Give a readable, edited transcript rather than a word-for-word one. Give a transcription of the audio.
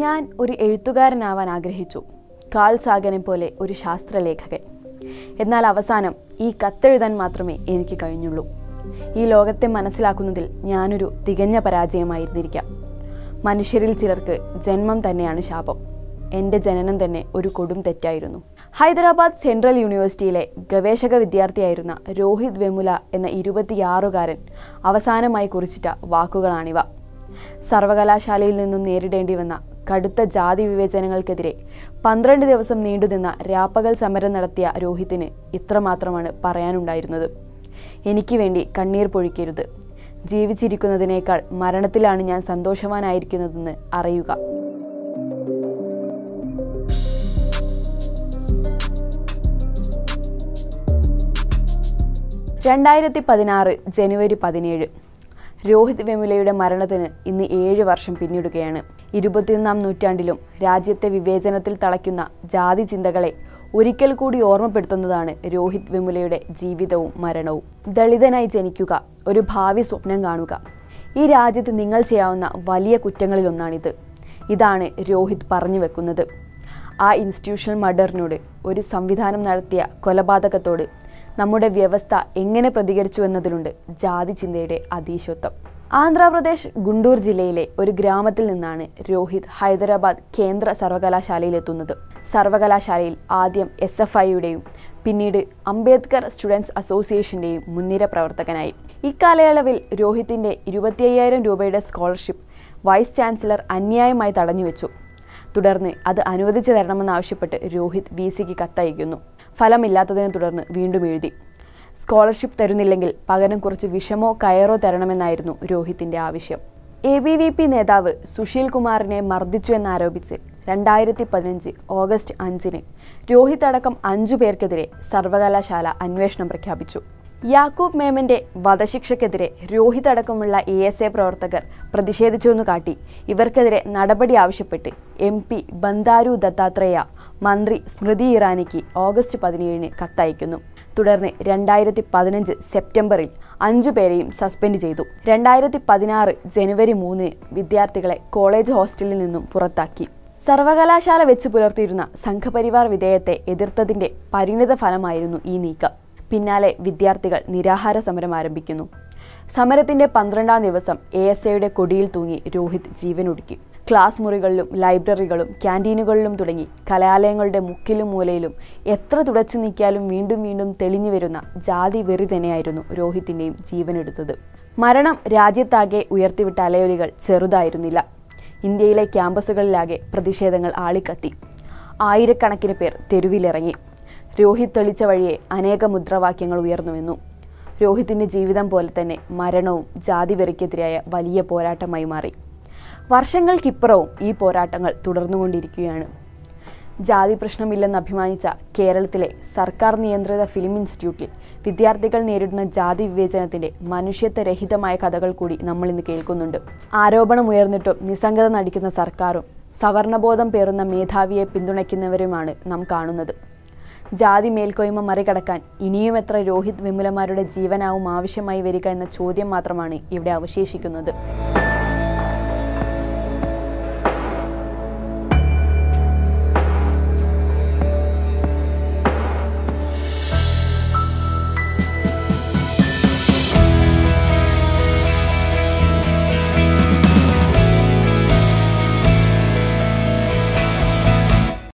ഞാൻ ഒരു എഴുത്തുകാരനാവാൻ ആഗ്രഹിച്ചു, കാൾ സാഗനെ പോലെ ഒരു ശാസ്ത്രലേഖകൻ. എന്നാൽ അവസാനം ഈ കത്തെഴുതാൻ മാത്രമേ എനിക്ക് കഴിഞ്ഞുള്ളൂ. ഈ ലോകത്തെ മനസ്സിലാക്കുന്നതിൽ ഞാനൊരു തികഞ്ഞ പരാജയമായിരുന്നിരിക്കാം. മനുഷ്യരിൽ ചിലർക്ക് ജന്മം തന്നെയാണ് ശാപം. എൻ്റെ ജനനം തന്നെ ഒരു കൊടും തെറ്റായിരുന്നു. ഹൈദരാബാദ് സെൻട്രൽ യൂണിവേഴ്സിറ്റിയിലെ ഗവേഷക വിദ്യാർത്ഥിയായിരുന്ന രോഹിത് വെമുല എന്ന 26-കാരൻ അവസാനമായി കുറിച്ചിട്ട വാക്കുകളാണിവ. സർവകലാശാലയിൽ നിന്നും നേരിടേണ്ടി വന്ന കടുത്ത ജാതി വിവേചനങ്ങൾക്കെതിരെ 12 ദിവസം നീണ്ടുനിന്ന രാപ്പകൽ സമരം നടത്തിയ രോഹിത്തിന് ഇത്രമാത്രമാണ് പറയാനുണ്ടായിരുന്നത്. എനിക്ക് വേണ്ടി കണ്ണീർ പൊഴിക്കരുത്. ജീവിച്ചിരിക്കുന്നതിനേക്കാൾ മരണത്തിലാണ് ഞാൻ സന്തോഷവാനായിരിക്കുന്നതെന്ന് അറിയുക. ജനുവരി 17, 2016 രോഹിത് വെമുലയുടെ മരണത്തിന് ഇന്ന് 7 വർഷം പിന്നിടുകയാണ്. 21-ാം നൂറ്റാണ്ടിലും രാജ്യത്തെ വിവേചനത്തിൽ തളയ്ക്കുന്ന ജാതി ചിന്തകളെ ഒരിക്കൽ കൂടി ഓർമ്മപ്പെടുത്തുന്നതാണ് രോഹിത് വെമുലയുടെ ജീവിതവും മരണവും. ദളിതനായി ജനിക്കുക, ഒരു ഭാവി സ്വപ്നം കാണുക, ഈ രാജ്യത്ത് നിങ്ങൾ ചെയ്യാവുന്ന വലിയ കുറ്റങ്ങളിലൊന്നാണിത്. ഇതാണ് രോഹിത് പറഞ്ഞു വെക്കുന്നത്. ആ ഇൻസ്റ്റിറ്റ്യൂഷണൽ മർഡറിനോട്, ഒരു സംവിധാനം നടത്തിയ കൊലപാതകത്തോട് നമ്മുടെ വ്യവസ്ഥ എങ്ങനെ പ്രതികരിച്ചു എന്നതിലുണ്ട് ജാതി ചിന്തയുടെ അതീശത്വം. ആന്ധ്രാപ്രദേശ് ഗുണ്ടൂർ ജില്ലയിലെ ഒരു ഗ്രാമത്തിൽ നിന്നാണ് രോഹിത് ഹൈദരാബാദ് കേന്ദ്ര സർവകലാശാലയിലെത്തുന്നത്. സർവകലാശാലയിൽ ആദ്യം SFIയുടെയും പിന്നീട് അംബേദ്കർ സ്റ്റുഡൻസ് അസോസിയേഷൻ്റെയും മുൻനിര പ്രവർത്തകനായി. ഇക്കാലയളവിൽ രോഹിത്തിൻ്റെ 25,000 രൂപയുടെ സ്കോളർഷിപ്പ് വൈസ് ചാൻസലർ അന്യായമായി തടഞ്ഞുവെച്ചു. തുടർന്ന് അത് അനുവദിച്ചു തരണമെന്നാവശ്യപ്പെട്ട് രോഹിത് VCക്ക് കത്തയക്കുന്നു. ഫലമില്ലാത്തതിനെ തുടർന്ന് വീണ്ടും എഴുതി. സ്കോളർഷിപ്പ് തരുന്നില്ലെങ്കിൽ പകരം കുറച്ച് വിഷമോ കയറോ തരണമെന്നായിരുന്നു രോഹിത്തിൻ്റെ ആവശ്യം. ABVP നേതാവ് സുശീൽ കുമാറിനെ മർദ്ദിച്ചു എന്നാരോപിച്ച് 2015 ഓഗസ്റ്റ് 5-ന് രോഹിത് അടക്കം 5 പേർക്കെതിരെ സർവകലാശാല അന്വേഷണം പ്രഖ്യാപിച്ചു. യാക്കൂബ് മേമൻ്റെ വധശിക്ഷയ്ക്കെതിരെ രോഹിത് അടക്കമുള്ള ASA പ്രവർത്തകർ പ്രതിഷേധിച്ചുവെന്ന് കാട്ടി ഇവർക്കെതിരെ നടപടി ആവശ്യപ്പെട്ട് MP ബന്ദാരു ദത്താത്രേയ മന്ത്രി സ്മൃതി ഇറാനിക്ക് ഓഗസ്റ്റ് 17-ന് കത്തയക്കുന്നു. തുടർന്ന് 2015 സെപ്റ്റംബറിൽ 5 പേരെയും സസ്പെൻഡ് ചെയ്തു. 2016 ജനുവരി 3 വിദ്യാർത്ഥികളെ കോളേജ് ഹോസ്റ്റലിൽ നിന്നും പുറത്താക്കി. സർവകലാശാല വെച്ച് പുലർത്തിയിരുന്ന സംഘപരിവാർ വിധേയത്തെ എതിർത്തതിൻ്റെ പരിണിത ഫലമായിരുന്നു ഈ നീക്കം. പിന്നാലെ വിദ്യാർത്ഥികൾ നിരാഹാര സമരം ആരംഭിക്കുന്നു. സമരത്തിൻ്റെ 12-ാം ദിവസം ASAയുടെ കൊടിയിൽ തൂങ്ങി രോഹിത് ജീവനൊടുക്കി. ക്ലാസ് മുറികളിലും ലൈബ്രറികളും ക്യാൻറ്റീനുകളിലും തുടങ്ങി കലാലയങ്ങളുടെ മുക്കിലും മൂലയിലും എത്ര തുടച്ചു നീക്കിയാലും വീണ്ടും വീണ്ടും തെളിഞ്ഞു വരുന്ന ജാതി വെറി തന്നെയായിരുന്നു രോഹിത്തിൻ്റെയും ജീവനെടുത്തത്. മരണം രാജ്യത്താകെ ഉയർത്തിവിട്ട അലയൊലികൾ ചെറുതായിരുന്നില്ല. ഇന്ത്യയിലെ ക്യാമ്പസുകളിലാകെ പ്രതിഷേധങ്ങൾ ആളിക്കത്തി. ആയിരക്കണക്കിന് പേർ തെരുവിലിറങ്ങി. രോഹിത് തെളിച്ച വഴിയെ അനേക മുദ്രാവാക്യങ്ങൾ ഉയർന്നുവെന്നു. രോഹിത്തിൻ്റെ ജീവിതം പോലെ തന്നെ മരണവും ജാതി വെറിക്കെതിരായ വലിയ പോരാട്ടമായി മാറി. വർഷങ്ങൾക്കിപ്പുറവും ഈ പോരാട്ടങ്ങൾ തുടർന്നുകൊണ്ടിരിക്കുകയാണ്. ജാതി പ്രശ്നമില്ലെന്ന് അഭിമാനിച്ച കേരളത്തിലെ സർക്കാർ നിയന്ത്രിത ഫിലിം ഇൻസ്റ്റിറ്റ്യൂട്ടിൽ വിദ്യാർത്ഥികൾ നേരിടുന്ന ജാതി വിവേചനത്തിൻ്റെ മനുഷ്യത്വരഹിതമായ കഥകൾ കൂടി നമ്മളിന്ന് കേൾക്കുന്നുണ്ട്. ആരോപണം ഉയർന്നിട്ടും നിസ്സംഗത നടിക്കുന്ന സർക്കാരും സവർണബോധം പേറുന്ന മേധാവിയെ പിന്തുണയ്ക്കുന്നവരുമാണ് നാം കാണുന്നത്. ജാതി മേൽക്കോയ്മ മറികടക്കാൻ ഇനിയും എത്ര രോഹിത് വെമുലമാരുടെ ജീവനാവും ആവശ്യമായി വരിക എന്ന ചോദ്യം മാത്രമാണ് ഇവിടെ അവശേഷിക്കുന്നത്.